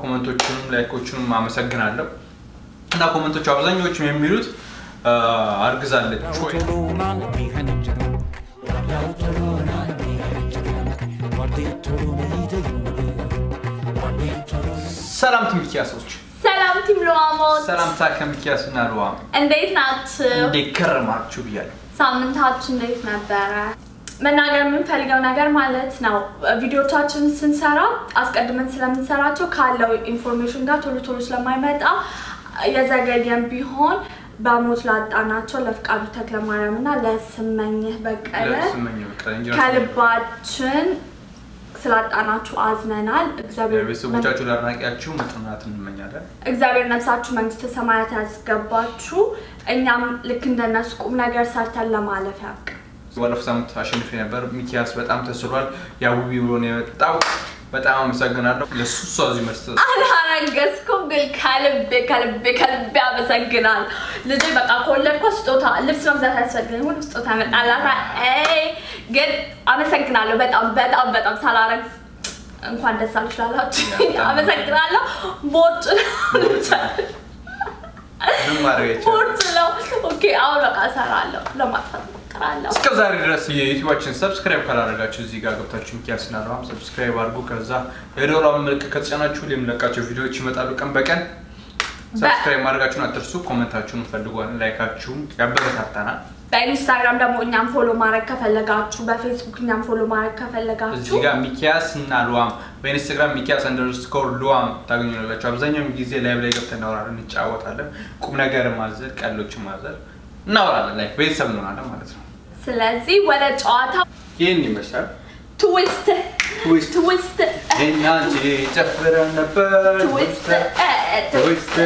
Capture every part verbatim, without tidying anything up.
ኮመንቶቹንም ላይኮቹንም አመሰግናለሁ እና ኮመንቶቹ አብዛኞቹ የሚሉት አርግዛለች ወይ ሰላም ትምኪያሶች ሰላም ትምሏሞት ሰላም ታከምኪያስና ሩዋ እንዴት ናችሁ እንዴት ከረማችሁ ብያለሁ ሳምንታችሁ እንዴት ነበር መናገር ምን ፈልገው ነገር ማለት ነው ቪዲዮዎቻችን ስንሰራ አስቀድመን ስለምንሰራቸው ካለው ኢንፎርሜሽን ጋር ቶሎ ቶሎ ስለማይመጣ ያዛጋዲያን ቢሆን ባሞት ላጣናቸው ለፍቃዱ ተክለማርያምና ለስመኝህ በቀለ ከልባችን ስላጣናችሁ አዝነናል እግዚአብሔር ቤተሰቦቻችሁ ላርናቂያችሁ መጥናትን እንመኛለን እግዚአብሔር ነፍሳችሁ መንግስተ ሰማያት ያስገባችሁ እኛም ልክ እንደነሱ ቁም ነገር ሰርተን ለማለፍ ያብቃ ወለፍ ሳምንት አሸንፈ ነበር ሚኪያስ በጣም ተስሏል ያውቢ ብሎ ነው የመጣው በጣም አመሰግናለሁ ለሱ ሷዚ መስጠት አላረገስኩም ግን ከልብ ከልብ ከልብ አመሰግናለሁ ልጄ በቃ ኮለድኩ ስጦታ ልብስ መግዛት ያስፈልገኝ ሁሉ ስጦታ መጣላታ አይ ግን አመሰግናለሁ በጣም በጣም በጣም ሳላረግ እንኳን ደስ አልሽላችሁ አመሰግናለሁ ቦት ቦት ነው ኦኬ አሁን በቃ ሰራለሁ ለማጥፋት አላው እስከ ዛሬ ድረስ የዩቲዩባችን ሰብስክራይብ ካላደረጋችሁ እዚህ ጋር ገብታችሁ እንኪያስናራም ሰብስክራይብ አድርጉ ከዛ የዶላር መልክ ከተጫናችሁ ለምንለቃቸው ቪዲዮዎች ይመጣሉ ቀን በቀን ሰብስክራይብ ማድረጋችሁን አትርሱ ኮሜንታችሁን ፈልጓን ላይካችሁ ያበረታታናል በኢንስታግራም ደግሞ እኛም ፎሎ ማድረግ ከፈለጋችሁ በፌስቡክ እኛም ፎሎ ማድረግ ከፈለጋችሁ እዚህ ጋር ሚኪያስና ሉዋም በኢንስታግራም ሚኪያስ_ሉዋም ታገኙናላችሁ አብዛኛው ጊዜ ላይቭ ላይ ገብተን እናወራለን እንጫወታለን ቁም ነገር ማዘር ቀልዶችን ማዘር እናወራለን ላይክ ቤተሰብ ነው ማለት ነው ስለዚህ ወደ ጫዋታ ይሄን ይመስላል ትዊስት ትዊስት ትዊስት እና ጨፍራ ነበር ትዊስት ትዊስት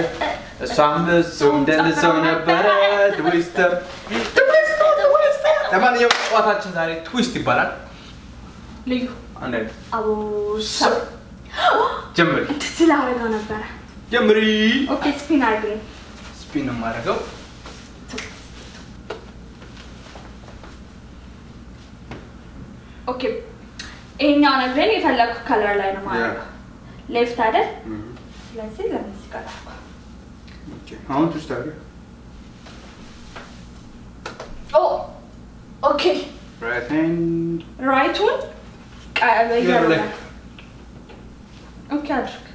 ሳምንት እንደነሰው ነበር ትዊስት ትዊስት ትዊስት ለማንኛው ጫዋታችን ዛሬ ትዊስት ይባላል ልዩ አንዴ አቦ ሰው ጀምሪ ትስላረጋ ነበር ጀምሪ ኦኬ ስፒን አድርገን ስፒን ማድረገው Okay. In your green, if I like color line, yeah. Left side. Mm-hmm. Let's see. Let me see. Okay. I want to start. Oh. Okay. Right hand. Right one. I will yeah, like. Okay. I'll check.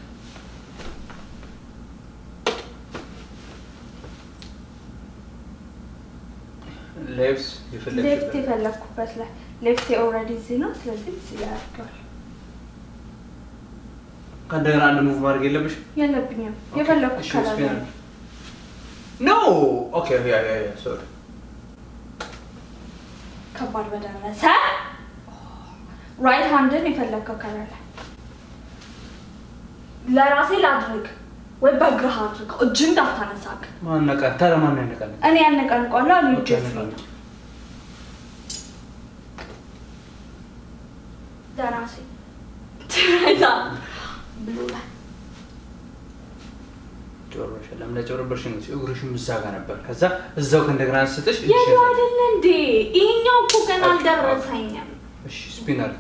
Left. If I like. Left. If I like, but like. Left already zero, so let's see that. Can they run the move margin? Yeah, let me know. You have a look at it. No! Okay, yeah, yeah, yeah, sorry. Come on, we're done. Huh? Right handed if I look at color. Larasi Ladrig. We're back to Hadrick. Oh, Jim Dafanasak. Manaka, Taramanakan. And Yanakan, call you different. That's it. That's blue. George, I'm not sure about you. You're going to say that. Because that's the kind of grand situation. Yeah, you didn't do. In your book and all that was hanging. Spinner.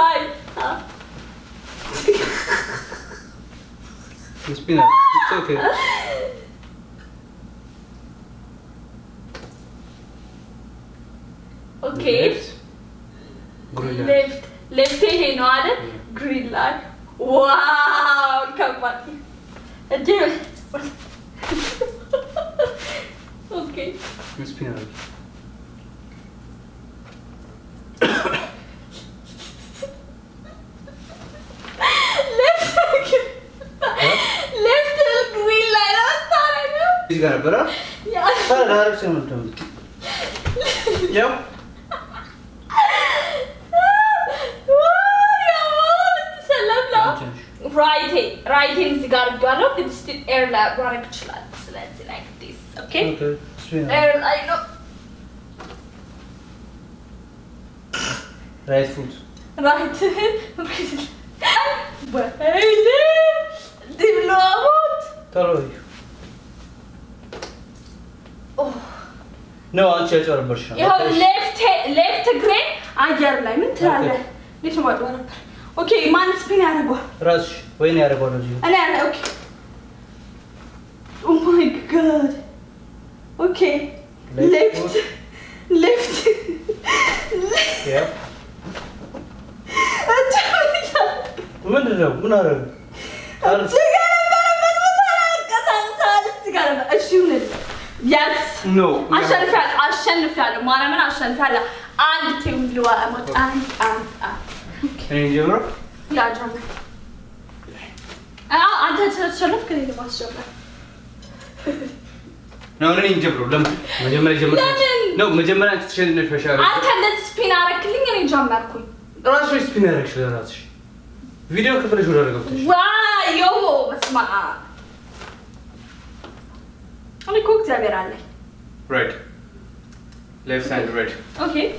Right. Spinner. It's okay. Okay. Left. Green left. Left here, no other. Green light. Wow! Come on. Okay. Let's spin around. Left. Left green light. Is it gonna burn? Yeah. That's how it's Yep. Right, right hand is got gone. It's still air like this. Like this, okay? Okay. Spin air, I know. Right foot. Right hand. Okay. But they blow out. Tell you. Oh. No, I'll change your version. You have left, left green. Ajar lai min thala. Listen what one. Okay, man spin arabo. Rush. When arabo no you. Ana okay. Oh my god. Okay. Left. Left. Left. Left. Yep. What is it? What are you? Yes. No. I shall fail. I shall fail. Man, I shall fail. And Tim Blue, I'm not. And and and. Can you jump? Yeah, jump. Ah, I just shall not get into my jump. No, no, no problem. No, no, no. I shall not fail. I can't spin. I can't jump. I can't spin. I can't jump. Video coverage. Wow, yo, what's my? Only cook the right, left okay. And right. Okay.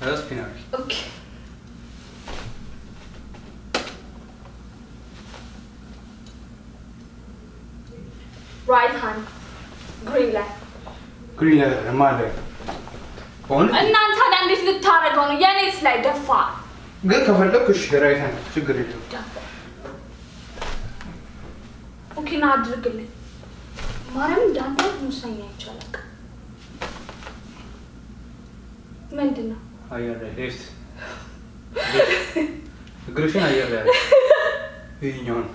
That's spinach. Okay. Right hand, green light. Green light, I'm mad. On. And now I'm going to try again. Yeah, it's like the far. Good cover, look, push your right hand. Sugar it. Okay, now do it. Madam, don't do something like that. Maintain. Higher left. Aggression higher left. Union.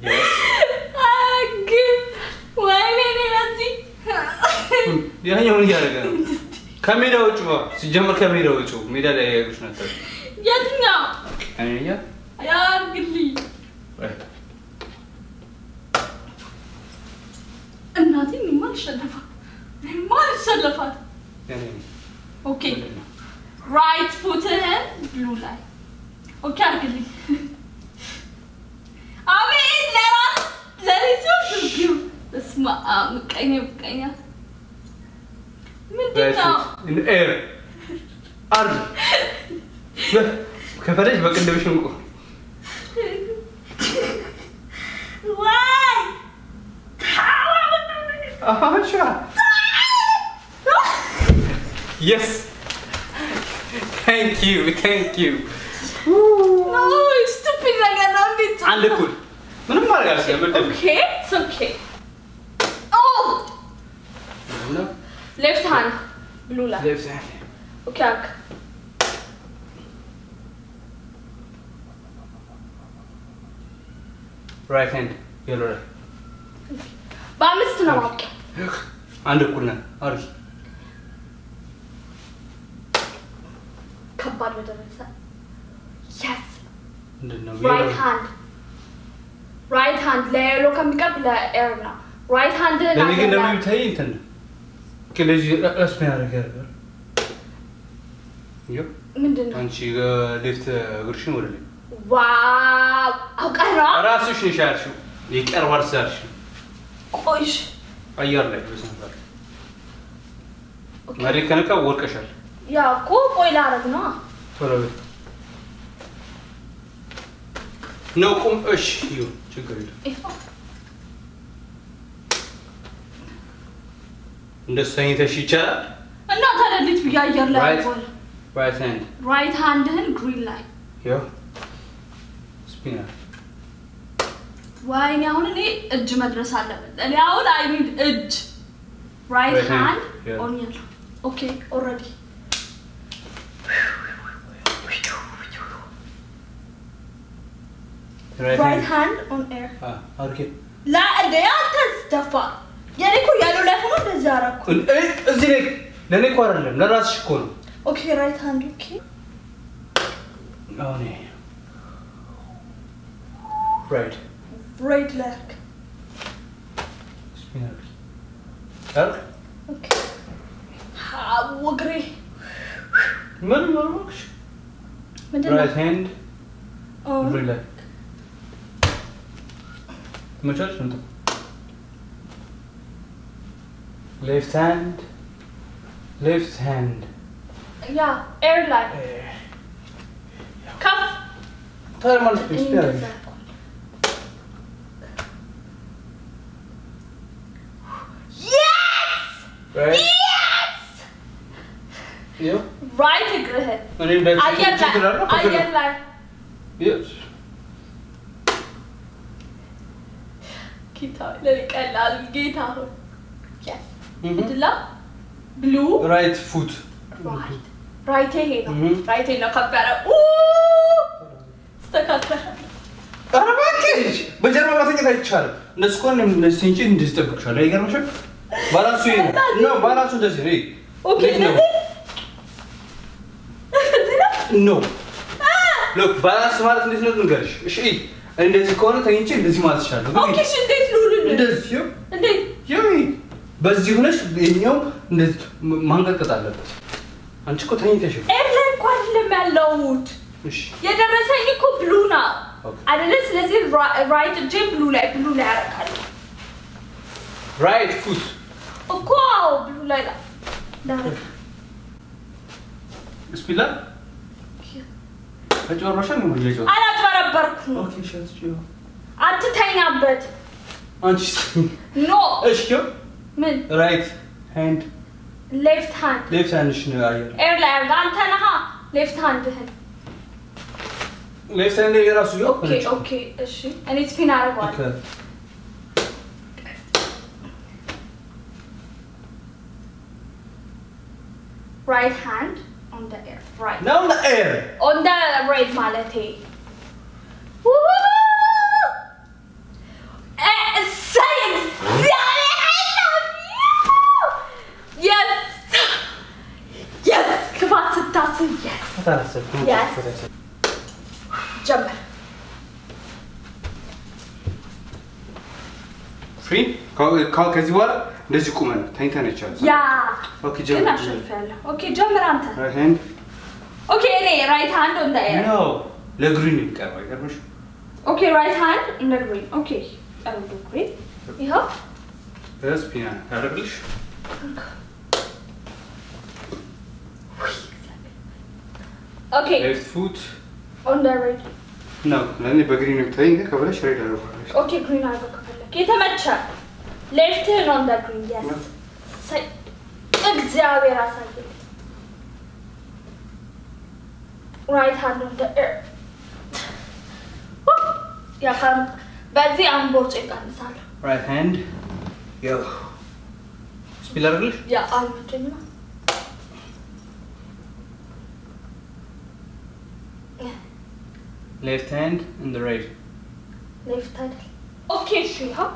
Yes. Ah, good. Why did you not see? Yeah, you only got it. Camera out, bro. See, camera out. Mira, they are not there. Yes, no. And yeah. Yeah, good. Right. I'm not in my shalafat. I'm not shalafat. Okay. Right foot and blue line. Okay, I'm going to. I mean, there are. There is your view. That's my arm. Can you? Can you? Right foot. In air. Arm. Can I back in the vision? Ah, sure. Yes. Thank you, thank you. Ooh. No, it's stupid. Like I don't need to. And the food. No, no, no. Okay, it's okay. Oh. No. Left hand. Blue line. Left hand. Okay. Right hand. Yellow. Okay. But I'm still not okay. And the corner, are you? Come back with the answer. Yes. Right hand. Right hand. Let look at me. Come let air now. Right hand. Let me get the new tie in. Can I just ask me how to get there? Yep. And she left Gershon or not? Wow. How can I? Rasu she sharshu. He can't wear sharshu. Oish. Ayar like this one. Mari can ka work ashar. Ya ko oilar agna. Follow. No kum ish you. Chugrid. And the same that she chat. And not that it be ayar like. Right hand. Right hand and green light. Yeah. Spinner. Why now? I need edge madrasa. Now I need edge. Right, right hand, hand. Yeah. On yellow. Okay, already. Right, right hand. Hand on air. Ah, okay. La, they are just dafa. Yani ko yellow la ko no zara ko. Un eh zinek. Nene ko aralem. Na ras shkol. Okay, right hand. Okay. Oh ne. Right. Right leg. Spin up. Up? Okay. Ha, wogri. Middle marks. Right hand. Oh. Right leg. Much else? Left hand. Left hand. Yeah, air leg. Air. Cuff. Thermal spin. Right. Yes! Yeah. Right विग्रह है. Iron Lion. Yes. Guitar. Like a long guitar. Yes. Middle. Blue. Right foot. Right. Right hand. Right hand. Look at Ooh. Stuck up. Arabic. But you don't think it's hard. Let's go and let's change in this direction. Right? Balance. No, balance does it. Okay. No. Look, balance smart is not good. She and there's a corner thing in this match. Okay, she did do this. You and then you, but you know, you know, this manga catalog. And she could think of you. Every quite mellowed. Yet I was saying you could blue now. And let's let it right, Jim Blue like blue like right foot. Oh, cool, blue like that. Spiller? I don't know what I'm doing. I'm not going to I'm not going to No. Right hand. Left hand. Left hand is Left hand. Left hand is Okay, okay. And it's been out of water. Okay. Right hand. On the air, right? No, on the air. On the right, Malati. Woo! Eh, saying, I love you. Yes, yes. Come on, sit down. Yes. That's it. Yes. Jump. Free? Call, call, cause you are. Let's go, man. Thank you, Yeah. Okay, jump. Okay, jump around. Right hand. Okay, right hand on the air. No. The green. Okay, right hand on the green. Okay. I will do green. Yeah. Yes, piano. Arabic. Okay. Left foot. On the right. No. I need the green. Okay, green. I will cover. Get a match. Left hand on the green, yes. No. So, exactly. Right hand on the air. Yeah, but the armboard is on Right hand. Yo. Spiller? Yeah, I'm doing it. Left hand and the right. Left hand. Okay, she huh?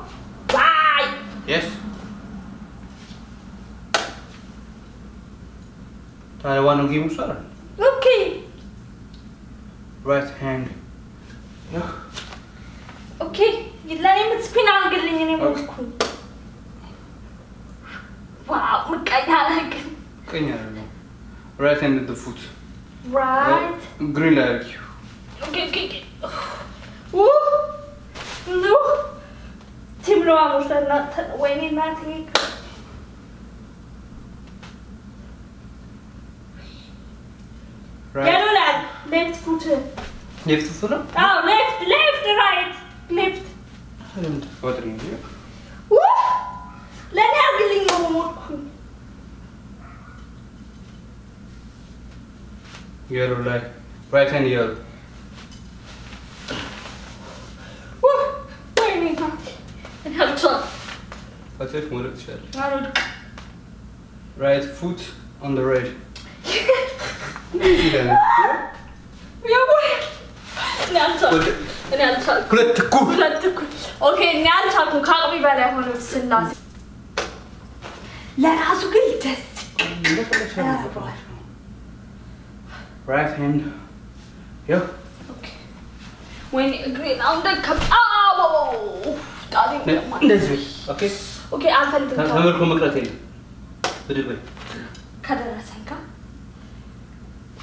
Yes. I want to give you sir. Okay. Right hand. Yeah. Okay. You let him spin out and get him. Wow, look at that. Right hand at the foot. Right. right. Green like you. Okay, okay, okay. Woo! No! Tim Ramos are not winning that league. Right. Yellow lad, left foot. Left foot? Oh, left, left, right, left. And what are you doing? Woo! Let's have a little more. Yellow lad, right hand yellow. Right foot on the right. Okay, now I'm talking about that one. It's not. Let us get this. Right hand. Yeah. Okay. When you agree on the cup. Oh! That's Okay. Okay, I'll tell you. I'll tell you. I'll tell you.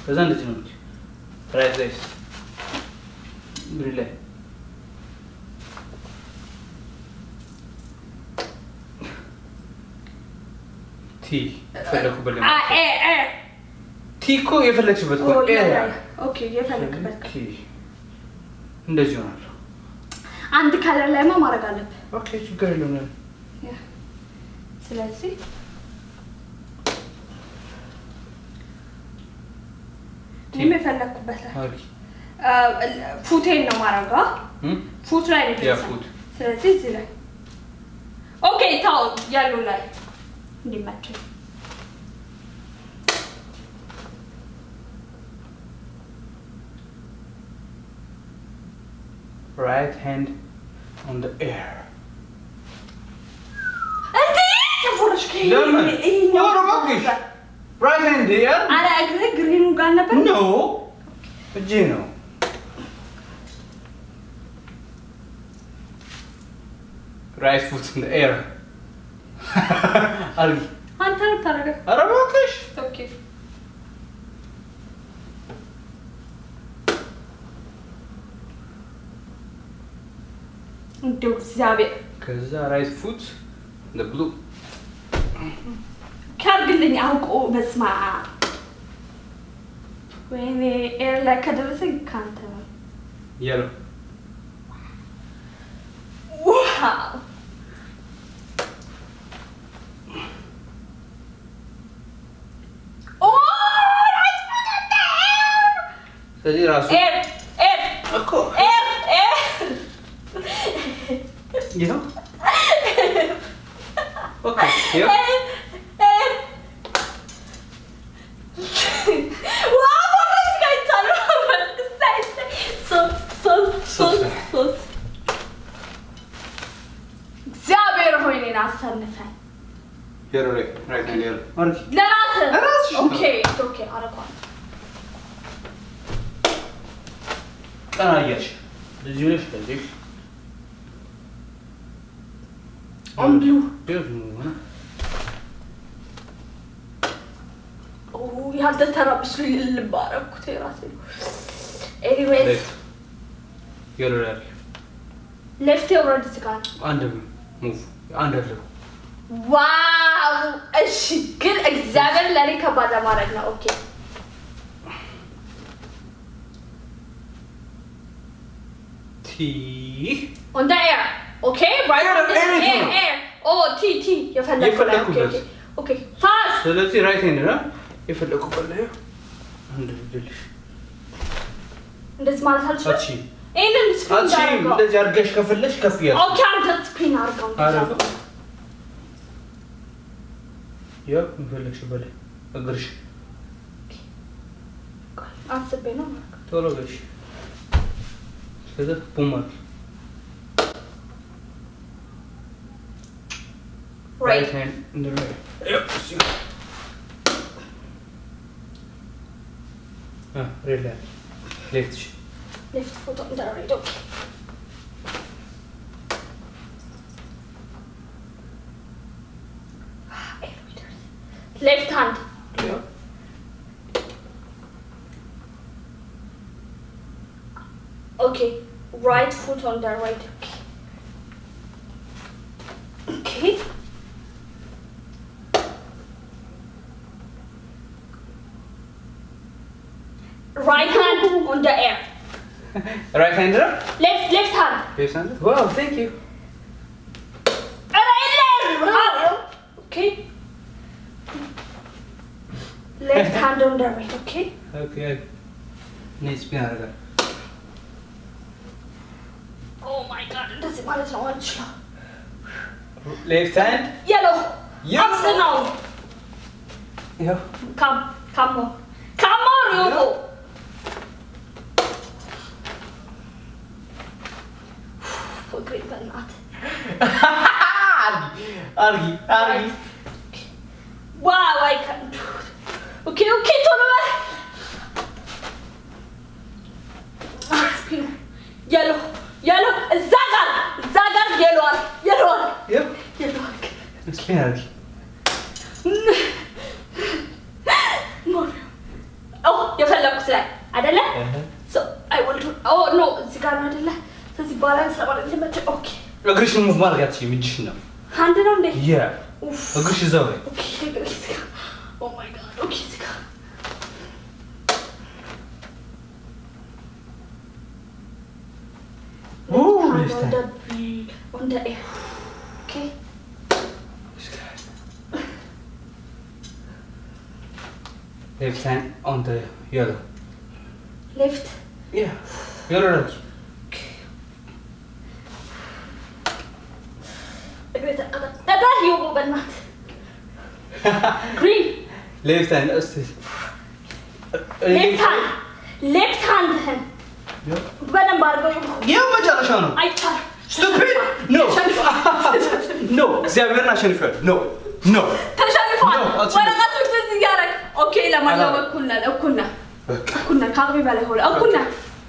I'll tell you. Right legs. Relay. T. Ah, eh, eh. T. Ko, you flexible. Okay, you flexible. T. In the journal. And the color lemon, Margaret. Okay, you got it. Yeah. So let's see. نمی فلک بسه. فوتين نمارگا. فوت راي نبيسه. سلزي زيره. Okay تاو يالو لاي نمتري. Right hand on the air. German. You're right hand there. I agree. Green Uganda. No. Gino. Right foot in the air. Ali. Hunter Taraga. Arabic. Okay. Do Zabi. Because right foot, the blue. كارج اللي نعوقه بس مع ويني إير لا كده بس كانت يلا واو أوه رأيت فوتو إير تدي إير إير أكو إير إير يلا okay here Here, right, right, and here. Okay, it's okay. Out of one. Ah, yes. The Jewish, the Jewish. On blue. Oh, you have the therapist little bar of Kuterasi. Anyways, you're right. Left over the cigar. Under move. Under the Wow! She good examine Larika Badamaragna. Okay. T. On the air. Okay? Right air, on the air, air. Oh, T, T. You fell like okay. Okay. Fast! So let's see right hand, huh? You fell like a layer. Under the dish. This man's touchy. And it's touchy. The Jargash Kafelish Kafia. Oh, can't that spin our gun? Yeah, I'm feeling shabby. Agrish. Ask the penna. Tolo agrish. This is Puma. Right hand in the right. Yep. Ah, right hand. Left. Left foot on the right. Okay. Left hand. Yeah. Okay. Right foot on the right. Okay. Okay. Right hand on the air. Right hander? Left left hand. Left hand. Wow, thank you. Okay. Left hand on the right, okay? Okay. Nice behind. Oh my god, it doesn't matter so much. Left hand? Yellow. Yellow. After now. Yeah. Come, come on. Come on, Robo. For great but not. Argy, argy. Wow, I can't do it. Okay, okay, turn away. Yellow, yellow, zagar, zagar, yellow, yellow. Yep. Yellow. It's bad. More. Oh, you fell off slide. Adela? So I want to. Oh no, zagar, Adela. So the balance, I want to match. Okay. Aggression move, Margaret. You mentioned them. Hand around it. Yeah. Aggression is over. Okay. Oh my God. Okay. Ooh, on the, on the air. Okay. Left hand on the yellow. Left. Yeah. The other arms. Okay. I do the other. That you will be not. Green. Left hand. Left hand. Left hand. You. You I can't. Stupid. No. No. They are not Shanifer. No. No. No. اوكي لا مره كنا لو كنا كنا كاغبي بالهول او كنا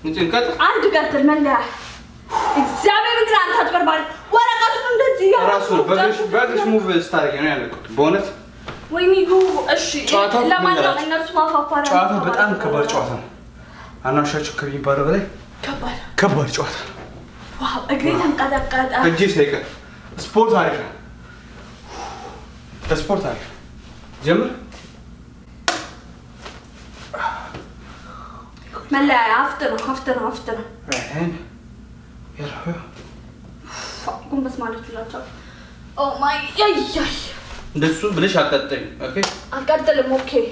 انت انقطع عند قلت الملاح اكزامي من انت هتبربر ورقته اندزي يا راسو بدش بدش موفز ستاري انا يعني كنت بونت ويمي هو الشيء لا ما انا الناس ما فكروا ጨዋታ በጣም ከባድ ጨዋታ ነው አናሻችሁ ከብ ይባረው ላይ ከባድ ከባድ ጨዋታ ዋው እግሬ ተንቀጠቀጠ እጅ ሳይቀ ስፖርት አሪፍ ነው ስፖርት አሪፍ ጀምር ملا عفتنا عفتنا عفتنا رايحين يروحوا قوم بس معلش بالله او ماي ياي ياي دسو بلاش هتقطعي اوكي هتقطعلم اوكي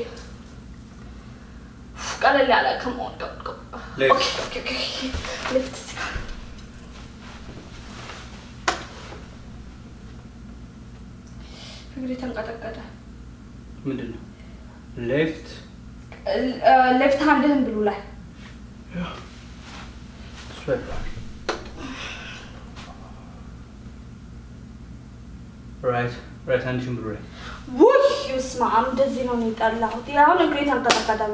قال لي على كم اون كم اوكي اوكي اوكي ليفت فكري تنقطعقطع مدنو ليفت ليفت هاندهن بالولا Yeah. Straight back. Right. Right hand should be right. Whoosh! You smart. I'm just in on it. Allah. Today I want to create a tarakada.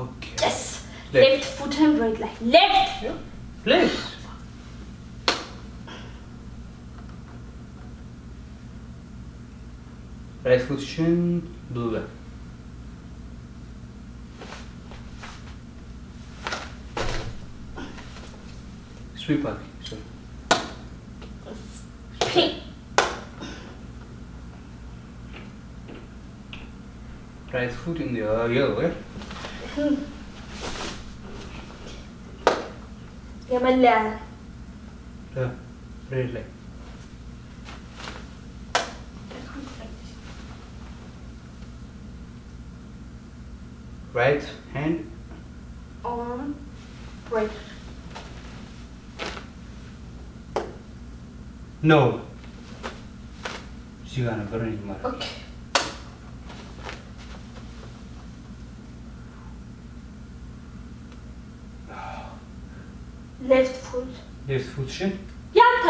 Okay. Yes. Left. Left foot hand right leg. Left. Yeah. Left. Right foot shin blue leg. Sweep back. Sweep. Sweep. Right foot in the uh, yellow, eh? Hmm. Yamala. Yeah. Red leg. Right hand. On. Right. No. She's gonna burn it, Mark. Okay. Left foot. Left foot shin? Yeah.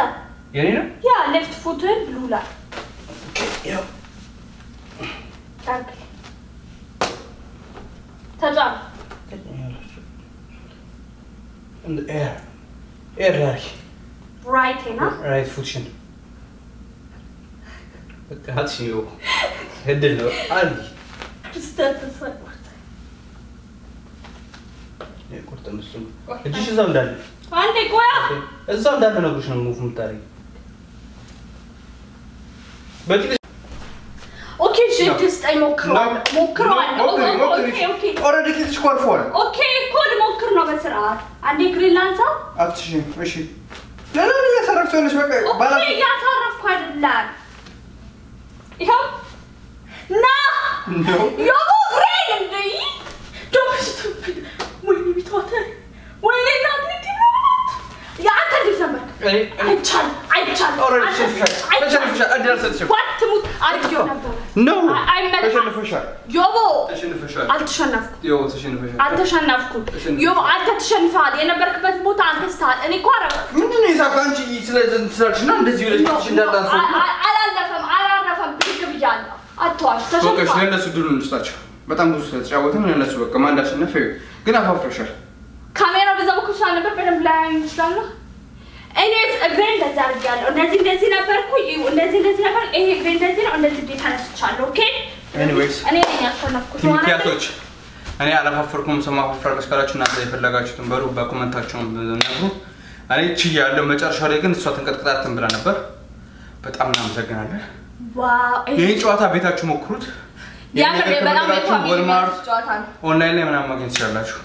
Yeah, yeah, left foot and blue line. Okay, yeah. Thank you. Tajan. In the air. Air like. Right hand, huh? Right foot shin. What the hatch you? Head in the alley. Just that is like what? Yeah, what the muslim? It is on that. One day, go. It's on that, and I wish I move from Tari. But okay, she just I'm okay. Okay, okay. Already, it's called for. Okay, call Mokr Novasar. And the green lancer? After she, where she? لا لا لا يصرف تونس بقى اوكي يصرف كويس لا يهو لا يو غرين دي تومش تومش ويني بتوتر ويني نادي تموت يا انت دي سمك ايتشال ايتشال اوريدي شفت ما شفتش ادي راسك وات تموت ارجو نو اشنفشك يوبو اشنفشك انت شنفك يوبو تشنفشك انت شنفك يوبو انت تشنفالي انا بركبت موت انت تستاهل اني كوره منين يساك انت تسلشنا اندزي وليش اندالانس አላለፈም አላረፈም ብድግ ይያላ አጥዋሽ ተሸንፋ ኦኬ ስለነ ስዱሉን ልስታችሁ በጣም ብዙ ስለተጫወተን እነሱ በቃ ማንዳ አሸነፈው ግን አፋፍረሻል ካሜራው በዛ በኩል ሳለ ነበር በደንብ ላይ ይችላል እኔስ እግሬን እንደዛ አድርጋለሁ እንደዚህ እንደዚህ ነበርኩ እንደዚህ እንደዚህ ነበር ይሄ እግሬን እንደዚህ ነው እንደዚህ ዲታንስቻለሁ ኦኬ ኤኒዌይስ እኔ ነኝ አሸነፍኩት ማለት እኔ አላፋፍርኩም ሰማፋፍራ መስከራችሁና እንደፈለጋችሁትን በሩ በኮሜንታችሁን እንደነሱ አሬ ይችላል መጨረሻ ላይ ግን እሷ ተንቀጥቅጣትን ብላ ነበር በጣም እናመሰግናለን ዋው ይሄ ጨዋታ ቤታችሁ ሞክሩት ያምር በጣም ቤታችሁ ወልማርት ኦንላይን ላይ ምናምን ማግኘት ይችላልላችሁ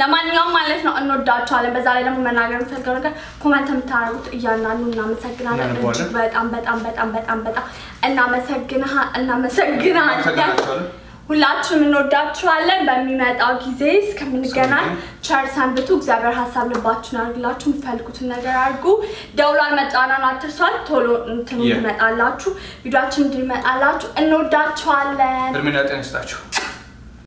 ለማንኛውም ማለት ነው እንወዳችኋለን በዛ ላይ ደግሞ መናገር ፈልገው ነገር ኮሜንት ምታሩት እያናኑ እናመሰግናለን በጣም በጣም በጣም በጣም በጣም እናመሰግናለን እናመሰግናለን ሁላችንም እንወዳችኋለን በሚመጣው ጊዜ እስከምንገናኝ ቸር ሰንብቱ እግዚአብሔር ሐሳብ ልባችሁን አድርጋችሁ ምፈልጉትን ነገር አድርጉ ደውሏን መጫናን አትርሷል ቶሎ እንትም ይመጣላችሁ ቪዲዮአችን እንዲመጣላችሁ እንወዳችኋለን በሚመጣው ጤና ይስጣችሁ